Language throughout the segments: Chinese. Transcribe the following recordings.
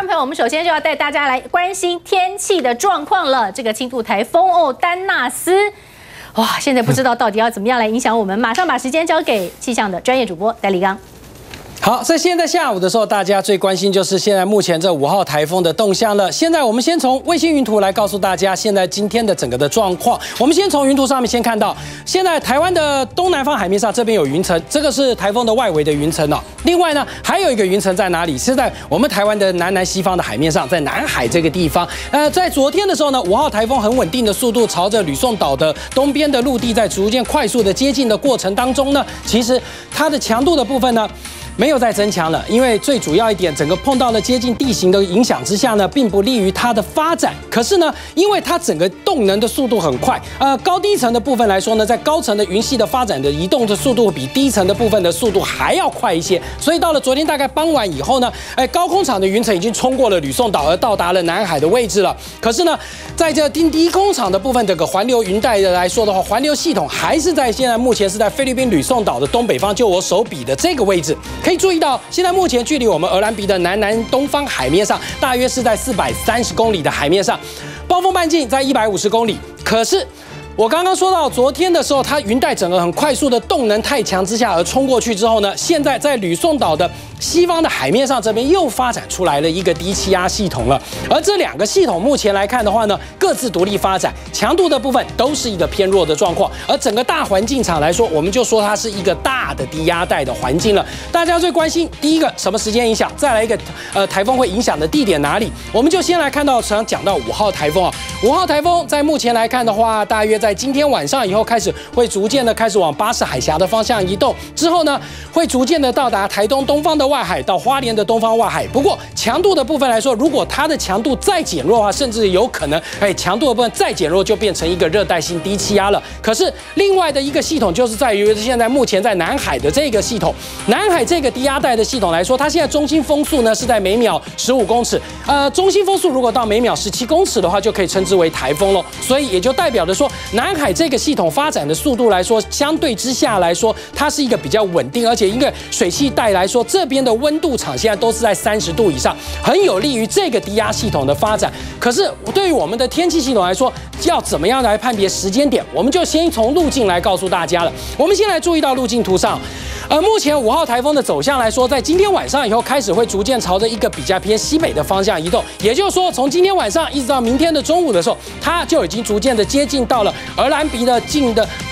观众朋友，我们首先就要带大家来关心天气的状况了。这个轻度台风丹纳斯，哇，现在不知道到底要怎么样来影响我们。马上把时间交给气象的专业主播戴立刚。 好，所以现在下午的时候，大家最关心就是现在目前这5号台风的动向了。现在我们先从卫星云图来告诉大家，现在今天的整个的状况。我们先从云图上面先看到，现在台湾的东南方海面上这边有云层，这个是台风的外围的云层哦。另外呢，还有一个云层在哪里？是在我们台湾的南西方的海面上，在南海这个地方。在昨天的时候呢，5号台风很稳定的速度朝着吕宋岛的东边的陆地在逐渐快速的接近的过程当中呢，其实它的强度的部分呢。 没有再增强了，因为最主要一点，整个碰到了接近地形的影响之下呢，并不利于它的发展。可是呢，因为它整个动能的速度很快，高低层的部分来说呢，在高层的云系的发展的移动的速度比低层的部分的速度还要快一些。所以到了昨天大概傍晚以后呢，高空场的云层已经冲过了吕宋岛，而到达了南海的位置了。可是呢，在这低空场的部分，整个环流云带的来说的话，环流系统还是在现在目前是在菲律宾吕宋岛的东北方，就我手比的这个位置。 可以注意到，现在目前距离我们鹅銮鼻的南东方海面上，大约是在430公里的海面上，暴风半径在150公里。可是我刚刚说到，昨天的时候，它云带整个很快速的动能太强之下而冲过去之后呢，现在在吕宋岛的西方的海面上这边又发展出来了一个低气压系统了。而这两个系统目前来看的话呢，各自独立发展，强度的部分都是一个偏弱的状况。而整个大环境场来说，我们就说它是一个大的低压带的环境了。 大家最关心第一个什么时间影响，再来一个台风会影响的地点哪里？我们就先来看到，常讲到5号台风啊，5号台风在目前来看的话，大约在今天晚上以后开始会逐渐的开始往巴士海峡的方向移动，之后呢会逐渐的到达台东东方的外海到花莲的东方外海。不过强度的部分来说，如果它的强度再减弱的话，甚至有可能强度的部分再减弱就变成一个热带性低气压了。可是另外的一个系统就是在于现在目前在南海的这个系统，这个低压带的系统来说，它现在中心风速呢是在每秒15公尺，中心风速如果到每秒17公尺的话，就可以称之为台风了。所以也就代表着说，南海这个系统发展的速度来说，相对之下来说，它是一个比较稳定，而且因为水汽带来说，这边的温度场现在都是在30度以上，很有利于这个低压系统的发展。可是对于我们的天气系统来说，要怎么样来判别时间点，我们就先从路径来告诉大家了。我们先来注意到路径图上，目前5号台风。 的走向来说，在今天晚上以后开始会逐渐朝着一个比较偏西北的方向移动，也就是说，从今天晚上一直到明天的中午的时候，它就已经逐渐的接近到了鹅銮鼻的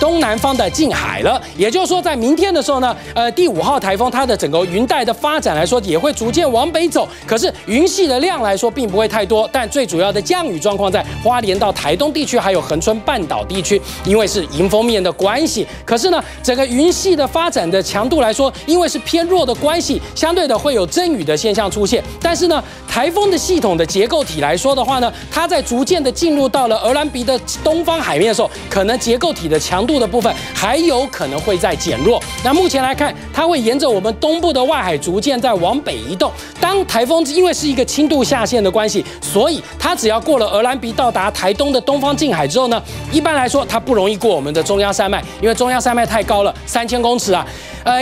东南方的近海了。也就是说，在明天的时候呢，第5号台风它的整个云带的发展来说，也会逐渐往北走，可是云系的量来说并不会太多，但最主要的降雨状况在花莲到台东地区，还有恒春半岛地区，因为是迎风面的关系。可是呢，整个云系的发展的强度来说，因为是 偏弱的关系，相对的会有阵雨的现象出现。但是呢，台风的系统的结构体来说的话呢，它在逐渐的进入到了鹅銮鼻的东方海面的时候，可能结构体的强度的部分还有可能会再减弱。那目前来看，它会沿着我们东部的外海逐渐在往北移动。当台风因为是一个轻度下陷的关系，所以它只要过了鹅銮鼻到达台东的东方近海之后呢，一般来说它不容易过我们的中央山脉，因为中央山脉太高了，3000公尺啊。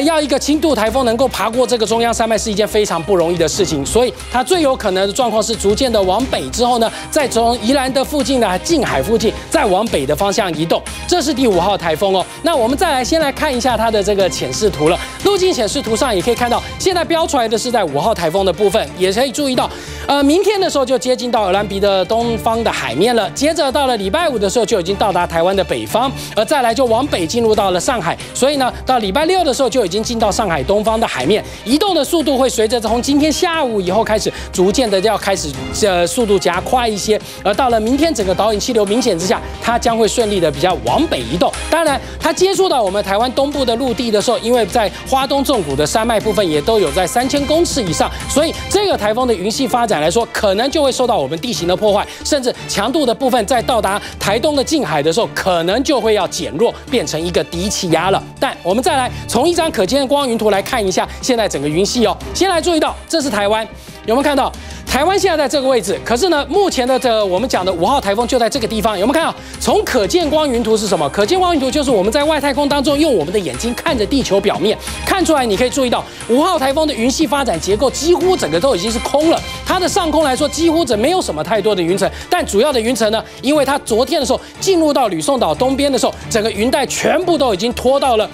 要一个轻度台风能够爬过这个中央山脉是一件非常不容易的事情，所以它最有可能的状况是逐渐的往北之后呢，再从宜兰的附近的近海附近再往北的方向移动，这是第5号台风哦。那我们再来先来看一下它的这个显示图了，路径显示图上也可以看到，现在标出来的是在5号台风的部分，也可以注意到，明天的时候就接近到鹅銮鼻的东方的海面了，接着到了礼拜五的时候就已经到达台湾的北方，而再来就往北进入到了上海，所以呢，到礼拜六的时候就 就已经进到上海东方的海面，移动的速度会随着从今天下午以后开始，逐渐的要开始速度加快一些。而到了明天，整个导引气流明显之下，它将会顺利的比较往北移动。当然，它接触到我们台湾东部的陆地的时候，因为在花东纵谷的山脉部分也都有在3000公尺以上，所以这个台风的云系发展来说，可能就会受到我们地形的破坏，甚至强度的部分在到达台东的近海的时候，可能就会要减弱，变成一个低气压了。但我们再来从一张 可见的光云图来看一下，现在整个云系哦。先来注意到，这是台湾，有没有看到？台湾现在在这个位置，可是呢，目前的我们讲的5号台风就在这个地方。有没有看到？从可见光云图是什么？可见光云图就是我们在外太空当中用我们的眼睛看着地球表面看出来。你可以注意到5号台风的云系发展结构几乎整个都已经是空了，它的上空来说几乎没有什么太多的云层。但主要的云层呢，因为它昨天的时候进入到吕宋岛东边的时候，整个云带全部都已经拖到了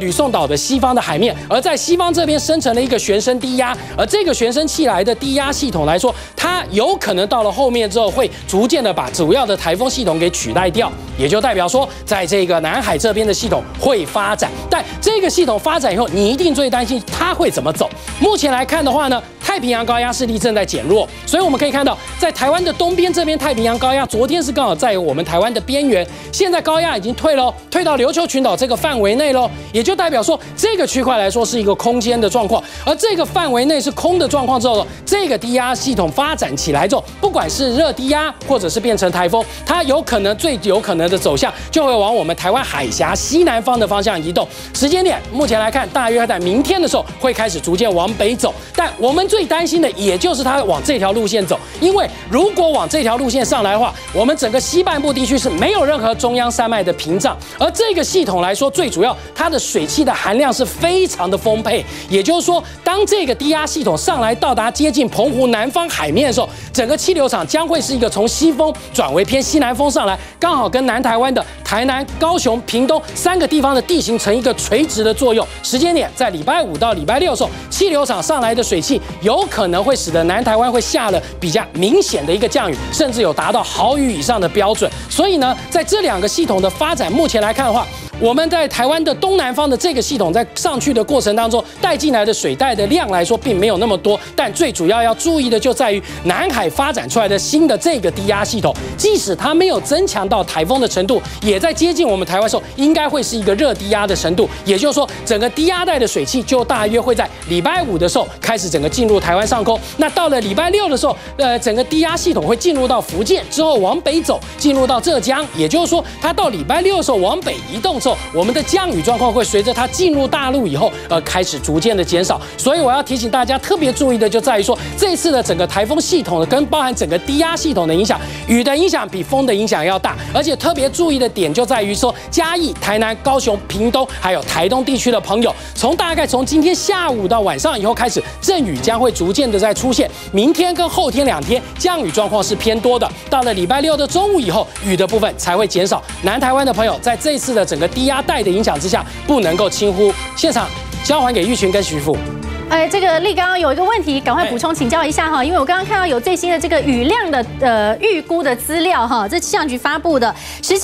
吕宋岛的西方的海面，而在西方这边生成了一个旋升低压，而这个旋升器来的低压系统来说，它有可能到了后面之后会逐渐的把主要的台风系统给取代掉，也就代表说，在这个南海这边的系统会发展。但这个系统发展以后，你一定最担心它会怎么走。目前来看的话呢，太平洋高压势力正在减弱，所以我们可以看到，在台湾的东边这边，太平洋高压昨天是刚好在我们台湾的边缘，现在高压已经退喽，退到琉球群岛这个范围内喽，也就代表说这个区块来说是一个空间的状况，而这个范围内是空的状况之后，这个低压系统发展起来之后，不管是热低压或者是变成台风，它有可能最有可能的走向就会往我们台湾海峡西南方的方向移动。时间点目前来看，大约在明天的时候会开始逐渐往北走，但我们最担心的也就是它往这条路线走，因为如果往这条路线上来的话，我们整个西半部地区是没有任何中央山脉的屏障，而这个系统来说，最主要它的水汽的含量是非常的丰沛，也就是说，当这个低压系统上来到达接近澎湖南方海面的时候，整个气流场将会是一个从西风转为偏西南风上来，刚好跟南台湾的台南、高雄、屏东3个地方的地形成一个垂直的作用。时间点在礼拜5到礼拜6的时候，气流场上来的水汽有可能会使得南台湾会下了比较明显的一个降雨，甚至有达到豪雨以上的标准。所以呢，在这2个系统的发展目前来看的话，我们在台湾的东南方的这个系统在上去的过程当中带进来的水带的量来说并没有那么多，但最主要要注意的就在于南海发展出来的新的这个低压系统，即使它没有增强到台风的程度，也在接近我们台湾的时候应该会是一个热低压的程度，也就是说整个低压带的水汽就大约会在礼拜5的时候开始整个进入台湾上空。那到了礼拜6的时候，整个低压系统会进入到福建之后往北走，进入到浙江，也就是说它到礼拜6的时候往北移动之后，我们的降雨状况会随着它进入大陆以后开始逐渐的减少。所以我要提醒大家特别注意的就在于说，这次的整个台风系统的跟包含整个低压系统的影响，雨的影响比风的影响要大，而且特别注意的点就在于说，嘉义、台南、高雄、屏东还有台东地区的朋友，大概从今天下午到晚上以后开始，阵雨将会逐渐的在出现，明天跟后天2天降雨状况是偏多的，到了礼拜6的中午以后，雨的部分才会减少。南台湾的朋友在这次的整个低压带的影响之下，不能够轻忽。现场交还给玉群跟徐富。这个立刚有一个问题，赶快补充请教一下哈，因为我刚刚看到有最新的这个雨量的预估的资料哈，这气象局发布的17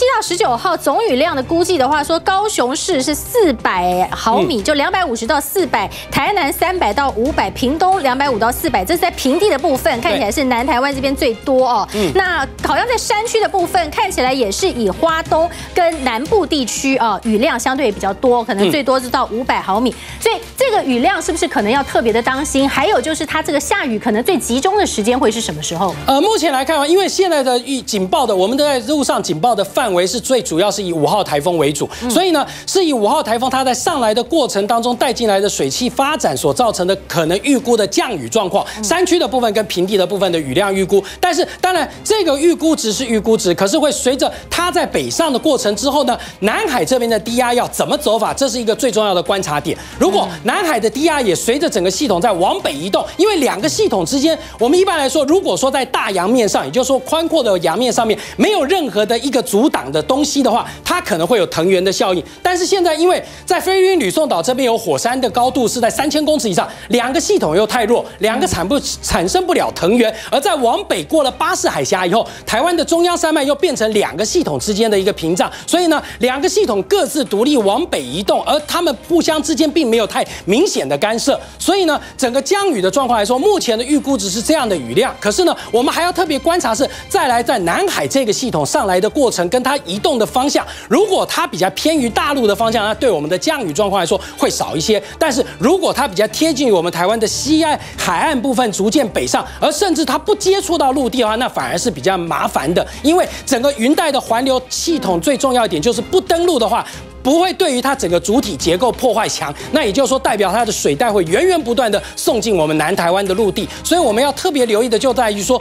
到19号总雨量的估计的话，说高雄市是400毫米，就250到400；台南300到500；屏东250到400。这是在平地的部分，看起来是南台湾这边最多哦。那好像在山区的部分，看起来也是以花东跟南部地区啊雨量相对比较多，可能最多是到500毫米。所以这个雨量是不是可能要特别的当心？还有就是它这个下雨可能最集中的时间会是什么时候？目前来看啊，因为现在的警报的，我们在路上警报的范围是最主要是以5号台风为主，所以呢是以5号台风它在上来的过程当中带进来的水汽发展所造成的可能预估的降雨状况，山区的部分跟平地的部分的雨量预估。但是当然这个预估值是预估值，可是会随着它在北上的过程之后呢，南海这边的低压要怎么走法，这是一个最重要的观察点。如果南海的低压也随着整个系统在往北移动，因为2个系统之间，我们一般来说，如果说在大洋面上，也就是说宽阔的洋面上面没有任何的一个阻挡的东西的话，它可能会有藤原的效应。但是现在因为在菲律宾吕宋岛这边有火山的高度是在3000公尺以上，2个系统又太弱，2个产生不了藤原。而在往北过了巴士海峡以后，台湾的中央山脉又变成2个系统之间的一个屏障，所以呢，2个系统各自独立往北移动，而它们互相之间并没有太明显的干涉。所以呢，整个降雨的状况来说，目前的预估值是这样的雨量。可是呢，我们还要特别观察是再来在南海这个系统上来的过程跟它移动的方向。如果它比较偏于大陆的方向，那对我们的降雨状况来说会少一些。但是如果它比较贴近于我们台湾的西岸海岸部分逐渐北上，而甚至它不接触到陆地的话，那反而是比较麻烦的。因为整个云带的环流系统最重要一点就是不登陆的话，不会对于它整个主体结构破坏强。那也就是说，代表它的水带会源源不断的送进我们南台湾的陆地。所以我们要特别留意的就在于说，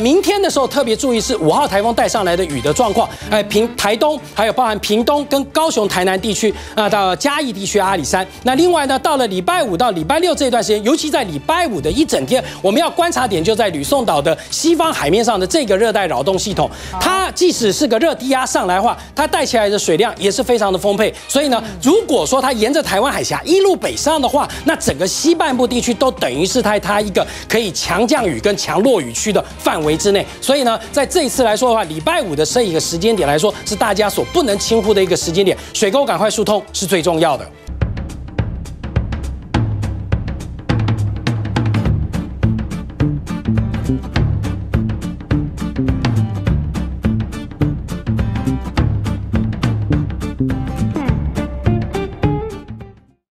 明天的时候特别注意是5号台风带上来的雨的状况。台东还有包含屏东跟高雄、台南地区啊，到嘉义地区、阿里山。那另外呢，到了礼拜五到礼拜六这段时间，尤其在礼拜五的一整天，我们要观察点就在吕宋岛的西方海面上的这个热带扰动系统。它即使是个热低压上来的话，它带起来的水量也是非常的丰沛。所以呢，如果说它沿着台湾海峡一路北上的话，那整个西半部地区都等于是它一个可以强降雨跟强落雨区的范围之内。所以呢，在这一次来说的话，礼拜五的这一个时间点来说，是大家所不能轻忽的一个时间点。水沟赶快疏通是最重要的。